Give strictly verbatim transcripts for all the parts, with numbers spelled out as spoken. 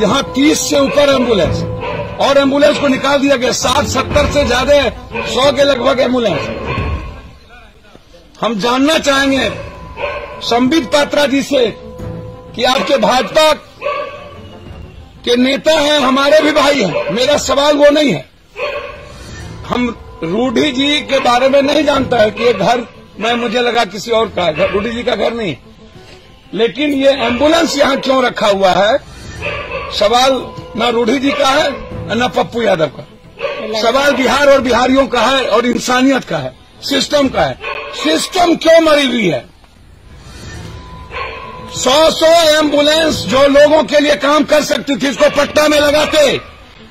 यहाँ तीस से ऊपर एम्बुलेंस और एम्बुलेंस को निकाल दिया गया। साठ सत्तर से ज्यादा सौ के लगभग एम्बुलेंस। हम जानना चाहेंगे संबित पात्रा जी से कि आपके भाजपा के नेता हैं, हमारे भी भाई हैं। मेरा सवाल वो नहीं है। हम रूडी जी के बारे में नहीं जानता है कि ये घर में मुझे लगा किसी और का है, रूडी जी का घर नहीं, लेकिन ये एम्बुलेंस यहाँ क्यों रखा हुआ है? सवाल न रूडी जी का है न पप्पू यादव का। सवाल बिहार और बिहारियों का है और इंसानियत का है, सिस्टम का है। सिस्टम क्यों मरी हुई है? सौ सौ एम्बुलेंस जो लोगों के लिए काम कर सकती थी, इसको पटना में लगाते,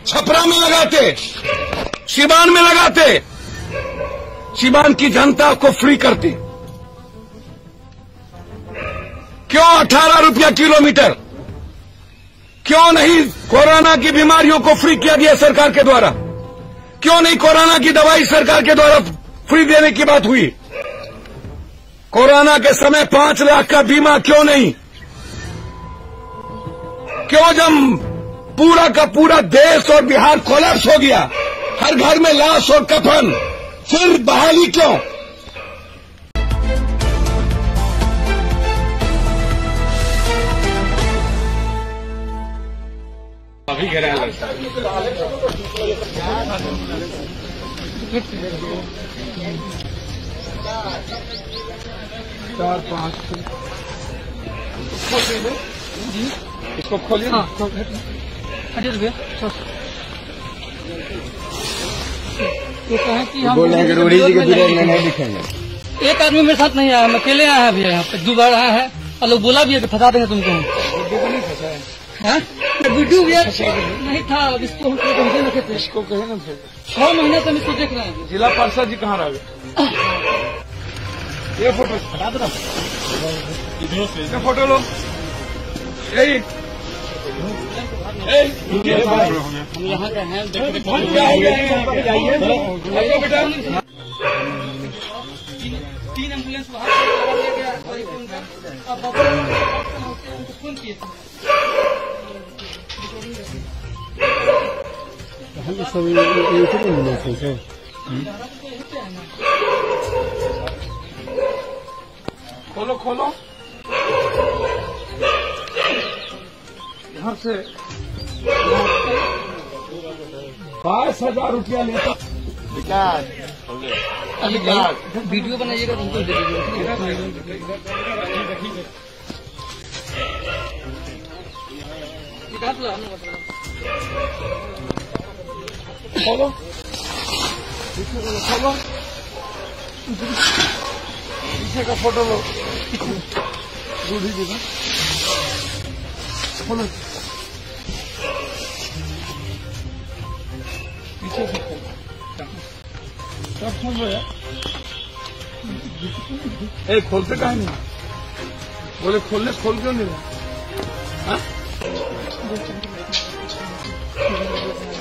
छपरा में लगाते, सीवान में लगाते, सीवान की जनता को फ्री करती। क्यों अठारह रुपया किलोमीटर? क्यों नहीं कोरोना की बीमारियों को फ्री किया गया सरकार के द्वारा? क्यों नहीं कोरोना की दवाई सरकार के द्वारा फ्री देने की बात हुई? कोरोना के समय पांच लाख का बीमा क्यों नहीं? क्यों जब पूरा का पूरा देश और बिहार कोलैप्स हो गया, हर घर में लाश और कफन, फिर बहाली क्यों? अभी गहरा लगता है चार पाँच जी, इसको खोलिए। हाँ, अरे रुपये ये कहें कि हम नहीं दिखेंगे। एक आदमी मेरे साथ नहीं आया, हम अकेले आए हैं। भैया यहाँ पे दो बार आया है और लोग बोला भी है कि फंसा देंगे तुमको। नहीं फंसा है वीडियो भैया नहीं था। अब इसको हम रखे थे, इसको कहे ना, छह महीने से हम इसको देख रहे हैं। जिला पार्षद जी कहाँ रह गए? ये फोटो हटा दो ना, ये फोटो लो। यही यहाँ का है, तीन एम्बुलेंस बाहर ले गया और उनको फोन किए थे। खोलो खोलो, यहाँ से बाईस हजार रुपया लेता। वीडियो बनाइएगा तुमको दे दीजिए। खोलो खोलो, पीछे का फोटो लो। रूढ़ी जी का फोटो, पीछे का सब खोल लो यार। ए खोलते कहा नहीं बोले, खोलने खोल क्यों नहीं रहा?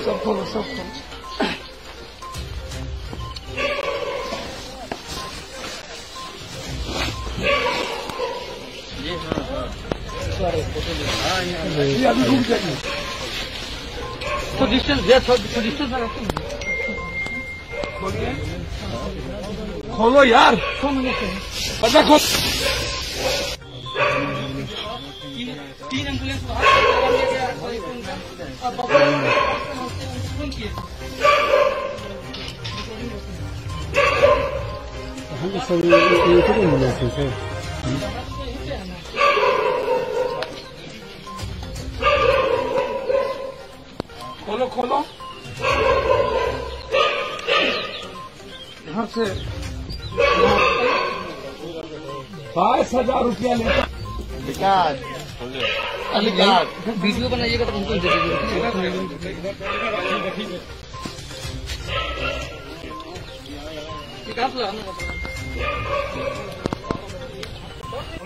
सब खोलो सब खोलो। तो डिस्टेंस डिस्टेंस खोलो यार, पता खोल। तीन एम्बुलेंस बाहर, खोलो खोलो, यहाँ से बाईस हजार रुपया लेता। वीडियो बनाइएगा तो उनको दे दीजिए।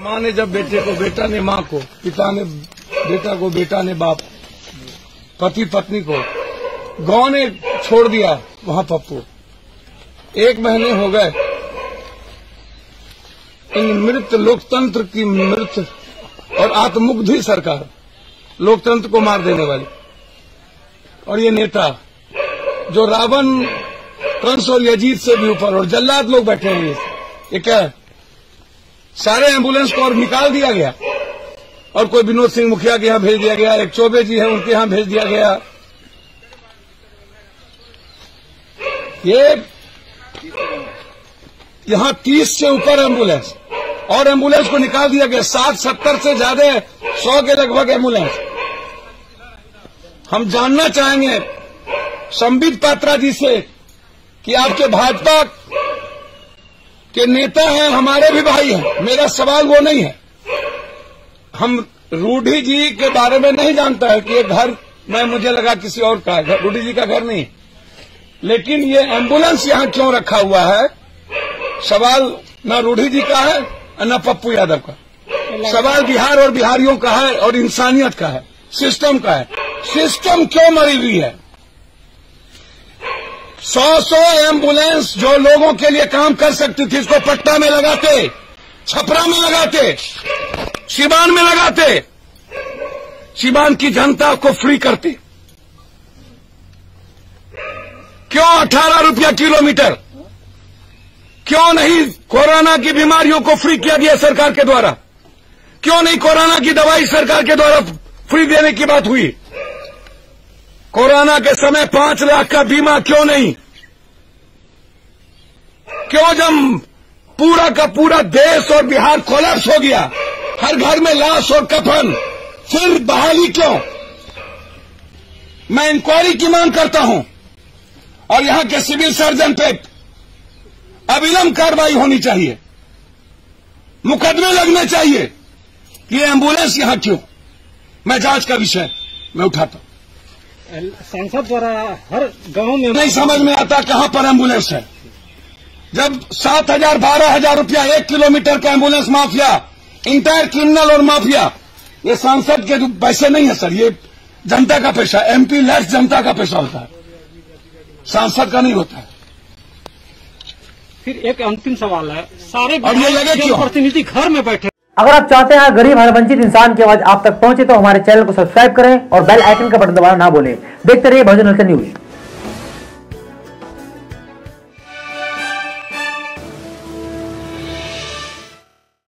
माँ ने जब बेटे को, बेटा ने माँ को, पिता ने बेटा को, बेटा ने बाप, पति पत्नी को गांव ने छोड़ दिया। वहां पप्पू एक महीने हो गए इन मृत लोकतंत्र की मृत और आत्ममुग्धी सरकार लोकतंत्र को मार देने वाले। और ये नेता जो रावण, कंस और यजीत से भी ऊपर और जल्लाद लोग बैठे हैं। एक सारे एम्बुलेंस को और निकाल दिया गया और कोई विनोद सिंह मुखिया के यहाँ भेज दिया गया, एक चौबे जी है उनके यहाँ भेज दिया गया। ये यहाँ तीस से ऊपर एम्बुलेंस और एम्बुलेंस को निकाल दिया गया, सात सत्तर से ज्यादा सौ के लगभग एम्बुलेंस। हम जानना चाहेंगे संबित पात्रा जी से कि आपके भाजपा के नेता हैं, हमारे भी भाई हैं। मेरा सवाल वो नहीं है, हम रूडी जी के बारे में नहीं जानता है कि ये घर में मुझे लगा किसी और का है, रूडी जी का घर नहीं, लेकिन ये एम्बुलेंस यहाँ क्यों रखा हुआ है? सवाल ना रूडी जी का है न पप्पू यादव का, सवाल बिहार और बिहारियों का है और इंसानियत का है, सिस्टम का है। सिस्टम क्यों मरी हुई है? सौ सौ एम्बुलेंस जो लोगों के लिए काम कर सकती थी, इसको पटना में लगाते, छपरा में लगाते, सीवान में लगाते, सीवान की जनता को फ्री करते। क्यों अठारह रुपया किलोमीटर? क्यों नहीं कोरोना की बीमारियों को फ्री किया गया सरकार के द्वारा? क्यों नहीं कोरोना की दवाई सरकार के द्वारा फ्री देने की बात हुई? कोरोना के समय पांच लाख का बीमा क्यों नहीं? क्यों जब पूरा का पूरा देश और बिहार कोलैप्स हो गया, हर घर में लाश और कफन, फिर बहाली क्यों? मैं इंक्वायरी की मांग करता हूं और यहां के सिविल सर्जन पे अविलंब कार्रवाई होनी चाहिए, मुकदमे लगने चाहिए। ये एम्बुलेंस यहां क्यों? मैं जांच का विषय मैं उठाता हूं। सांसद द्वारा हर गांव में नहीं समझ में आता कहां पर एम्बुलेंस है। जब सात हजार बारह हजार रूपया एक किलोमीटर का एम्बुलेंस माफिया, इंटायर क्रिमिनल और माफिया, ये सांसद के पैसे नहीं है सर, ये जनता का पैसा, एमपी लेस जनता का पैसा होता है, सांसद का नहीं होता है। फिर एक अंतिम सवाल है, सारे प्रतिनिधि घर में बैठे। अगर आप चाहते हैं गरीब हर वंचित इंसान की आवाज आप तक पहुंचे तो हमारे चैनल को सब्सक्राइब करें और बेल आइकन का बटन दबाना ना भूलें। देखते रहिए बहुजन हलचल न्यूज़।